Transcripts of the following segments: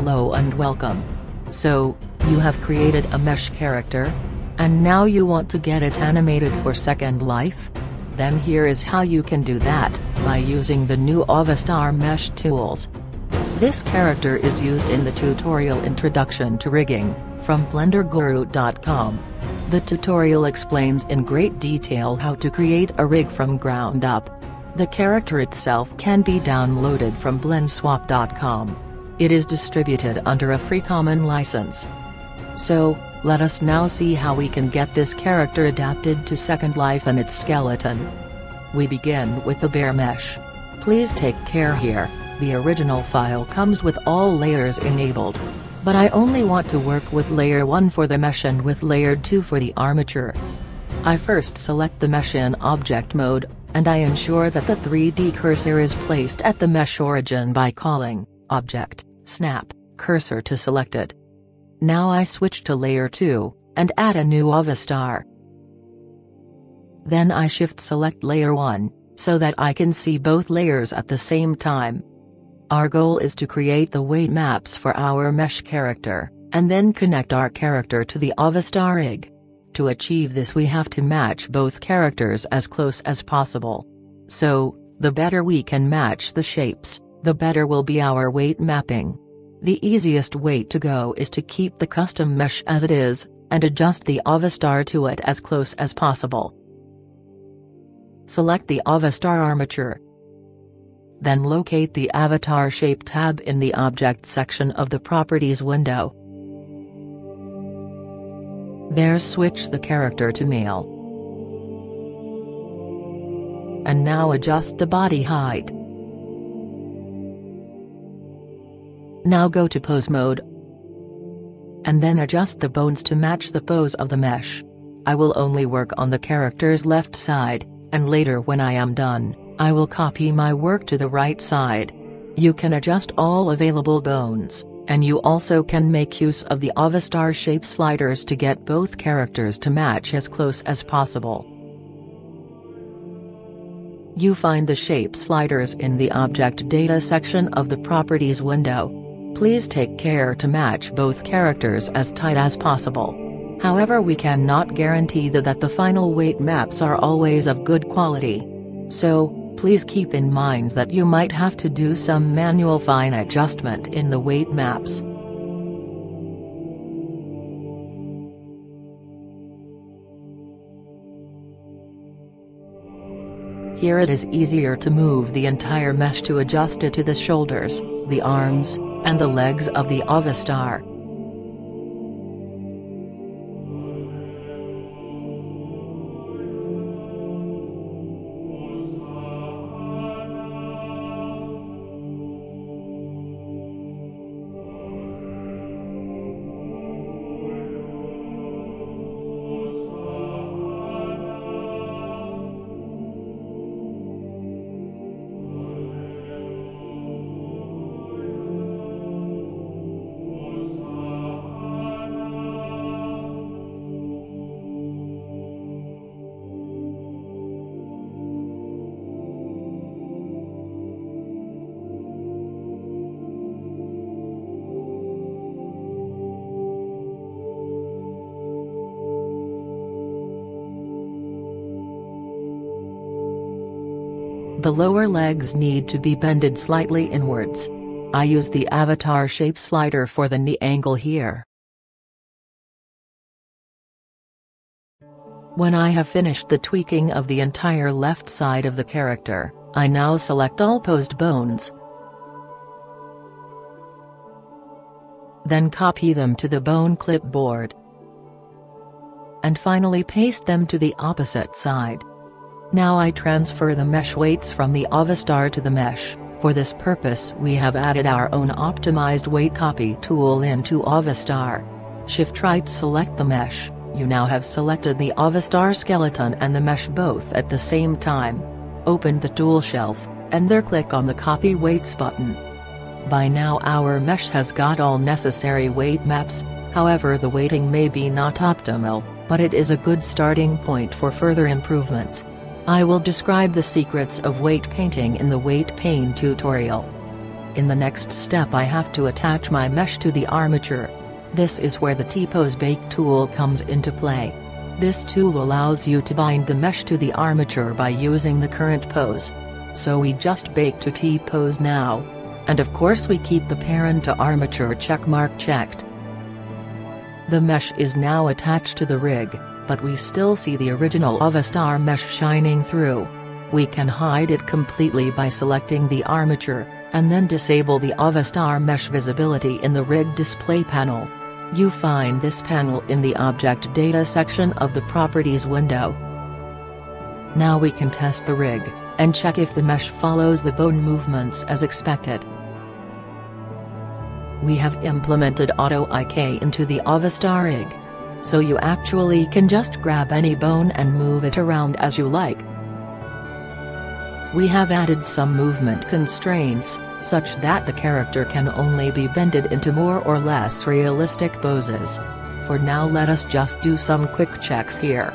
hello and welcome. So, you have created a mesh character, and now you want to get it animated for Second Life? Then here is how you can do that, by using the new Avastar mesh tools. This character is used in the tutorial Introduction to Rigging, from BlenderGuru.com. The tutorial explains in great detail how to create a rig from ground up. The character itself can be downloaded from BlendSwap.com. It is distributed under a free common license. So, let us now see how we can get this character adapted to Second Life and its skeleton. We begin with the bare mesh. Please take care here, the original file comes with all layers enabled. But I only want to work with layer 1 for the mesh and with layer 2 for the armature. I first select the mesh in object mode, and I ensure that the 3D cursor is placed at the mesh origin by calling Object, Snap, Cursor to select it. Now I switch to layer 2, and add a new Avastar. Then I shift select layer 1, so that I can see both layers at the same time. Our goal is to create the weight maps for our mesh character, and then connect our character to the Avastar rig. To achieve this, we have to match both characters as close as possible. So, the better we can match the shapes, the better will be our weight mapping. The easiest way to go is to keep the custom mesh as it is, and adjust the Avastar to it as close as possible. Select the Avastar armature. Then locate the Avatar Shape tab in the Object section of the Properties window. There switch the character to male. And now adjust the body height. Now go to pose mode. And then adjust the bones to match the pose of the mesh. I will only work on the character's left side, and later when I am done, I will copy my work to the right side. You can adjust all available bones. And you also can make use of the Avastar shape sliders to get both characters to match as close as possible. You find the shape sliders in the Object Data section of the Properties window. Please take care to match both characters as tight as possible. However, we cannot guarantee that the final weight maps are always of good quality. So, please keep in mind that you might have to do some manual fine adjustment in the weight maps. Here it is easier to move the entire mesh to adjust it to the shoulders, the arms, and the legs of the Avastar. The lower legs need to be bended slightly inwards. I use the Avatar shape slider for the knee angle here. When I have finished the tweaking of the entire left side of the character, I now select all posed bones. Then copy them to the bone clipboard. And finally paste them to the opposite side. Now I transfer the mesh weights from the Avastar to the mesh. For this purpose we have added our own optimized weight copy tool into Avastar. Shift right select the mesh, you now have selected the Avastar skeleton and the mesh both at the same time. Open the tool shelf, and there click on the Copy Weights button. By now our mesh has got all necessary weight maps, however the weighting may be not optimal, but it is a good starting point for further improvements. I will describe the secrets of weight painting in the weight paint tutorial. In the next step, I have to attach my mesh to the armature. This is where the T-Pose Bake tool comes into play. This tool allows you to bind the mesh to the armature by using the current pose. So we just bake to T-Pose now. And of course we keep the parent to armature checkmark checked. The mesh is now attached to the rig, but we still see the original Avastar mesh shining through. We can hide it completely by selecting the armature, and then disable the Avastar mesh visibility in the rig display panel. You find this panel in the Object Data section of the Properties window. Now we can test the rig, and check if the mesh follows the bone movements as expected. We have implemented Auto IK into the Avastar rig. So you actually can just grab any bone and move it around as you like. We have added some movement constraints, such that the character can only be bended into more or less realistic poses. For now, let us just do some quick checks here.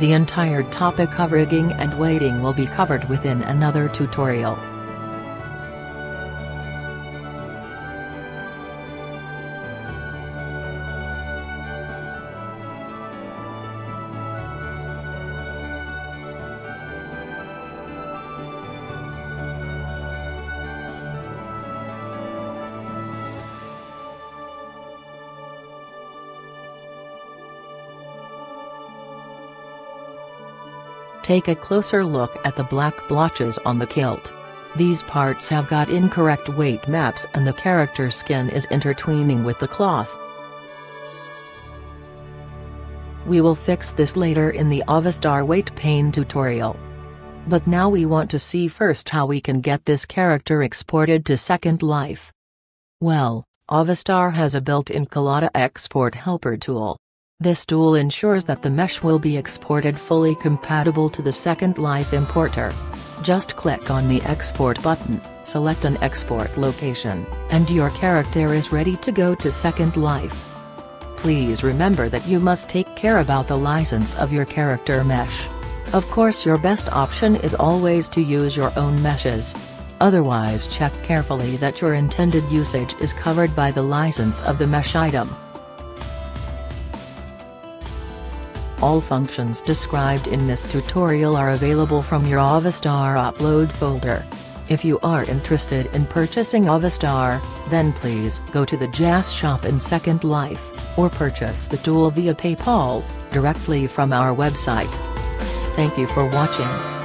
The entire topic of rigging and weighting will be covered within another tutorial. Take a closer look at the black blotches on the kilt. These parts have got incorrect weight maps and the character skin is intertwining with the cloth. We will fix this later in the Avastar weight pane tutorial. But now we want to see first how we can get this character exported to Second Life. Well, Avastar has a built-in Kalata export helper tool. This tool ensures that the mesh will be exported fully compatible to the Second Life importer. Just click on the Export button, select an export location, and your character is ready to go to Second Life. Please remember that you must take care about the license of your character mesh. Of course, your best option is always to use your own meshes. Otherwise, check carefully that your intended usage is covered by the license of the mesh item. All functions described in this tutorial are available from your Avastar upload folder. If you are interested in purchasing Avastar, then please go to the Jazz Shop in Second Life, or purchase the tool via PayPal, directly from our website. Thank you for watching.